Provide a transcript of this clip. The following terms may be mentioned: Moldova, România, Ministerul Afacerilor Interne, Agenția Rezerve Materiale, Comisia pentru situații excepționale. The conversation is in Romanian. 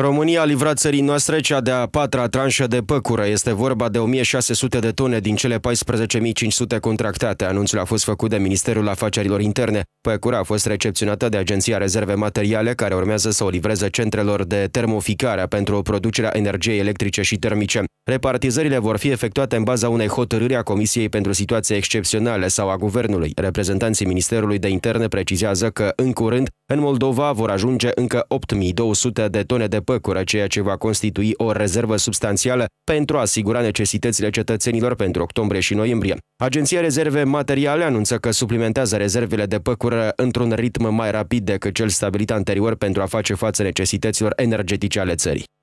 România a livrat țării noastre cea de-a 4-a tranșă de păcură. Este vorba de 1.600 de tone din cele 14.500 contractate. Anunțul a fost făcut de Ministerul Afacerilor Interne. Păcura a fost recepționată de Agenția Rezerve Materiale, care urmează să o livreze centrelor de termoficare pentru producerea energiei electrice și termice. Repartizările vor fi efectuate în baza unei hotărâri a Comisiei pentru situații excepționale sau a Guvernului. Reprezentanții Ministerului de Interne precizează că, în curând, în Moldova vor ajunge încă 8.200 de tone de păcură, ceea ce va constitui o rezervă substanțială pentru a asigura necesitățile cetățenilor pentru octombrie și noiembrie. Agenția Rezerve Materiale anunță că suplimentează rezervele de păcură într-un ritm mai rapid decât cel stabilit anterior pentru a face față necesităților energetice ale țării.